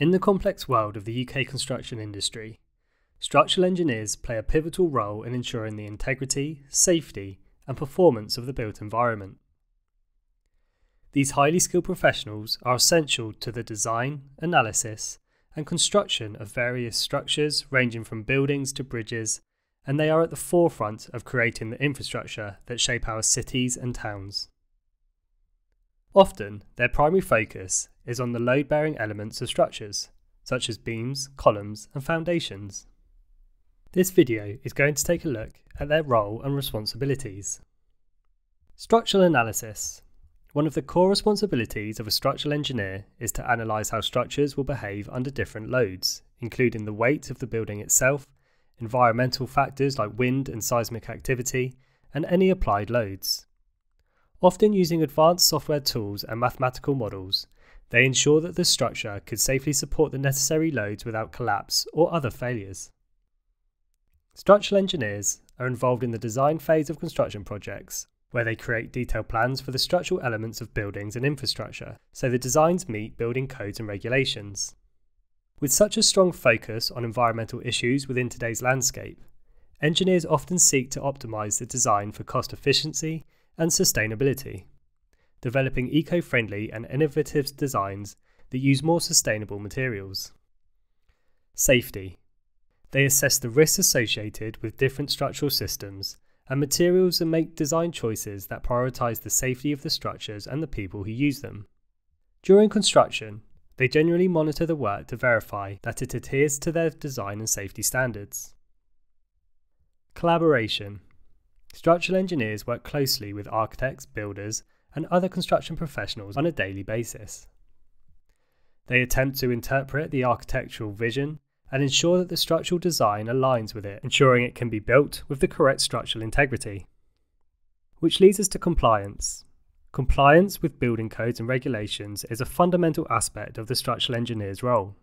In the complex world of the UK construction industry, structural engineers play a pivotal role in ensuring the integrity, safety, and performance of the built environment. These highly skilled professionals are essential to the design, analysis, and construction of various structures ranging from buildings to bridges, and they are at the forefront of creating the infrastructure that shape our cities and towns. Often, their primary focus is on the load-bearing elements of structures, such as beams, columns, and foundations. This video is going to take a look at their role and responsibilities. Structural analysis. One of the core responsibilities of a structural engineer is to analyse how structures will behave under different loads, including the weight of the building itself, environmental factors like wind and seismic activity, and any applied loads. Often using advanced software tools and mathematical models, they ensure that the structure could safely support the necessary loads without collapse or other failures. Structural engineers are involved in the design phase of construction projects, where they create detailed plans for the structural elements of buildings and infrastructure, so the designs meet building codes and regulations. With such a strong focus on environmental issues within today's landscape, engineers often seek to optimise the design for cost efficiency and sustainability, developing eco-friendly and innovative designs that use more sustainable materials. Safety. They assess the risks associated with different structural systems and materials and make design choices that prioritise the safety of the structures and the people who use them. During construction, they generally monitor the work to verify that it adheres to their design and safety standards. Collaboration. Structural engineers work closely with architects, builders, and other construction professionals on a daily basis. They attempt to interpret the architectural vision and ensure that the structural design aligns with it, ensuring it can be built with the correct structural integrity. Which leads us to compliance. Compliance with building codes and regulations is a fundamental aspect of the structural engineer's role.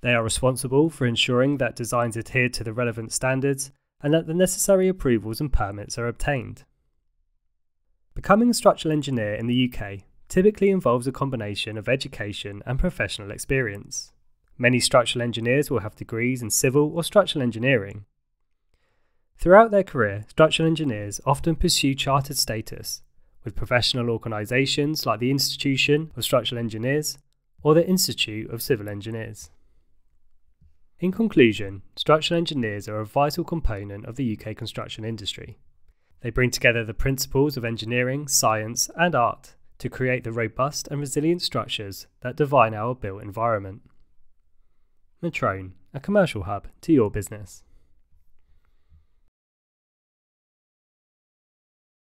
They are responsible for ensuring that designs adhere to the relevant standards and that the necessary approvals and permits are obtained. Becoming a structural engineer in the UK typically involves a combination of education and professional experience. Many structural engineers will have degrees in civil or structural engineering. Throughout their career, structural engineers often pursue chartered status with professional organisations like the Institution of Structural Engineers or the Institute of Civil Engineers. In conclusion, structural engineers are a vital component of the UK construction industry. They bring together the principles of engineering, science, and art to create the robust and resilient structures that define our built environment. Metroun, a commercial hub to your business.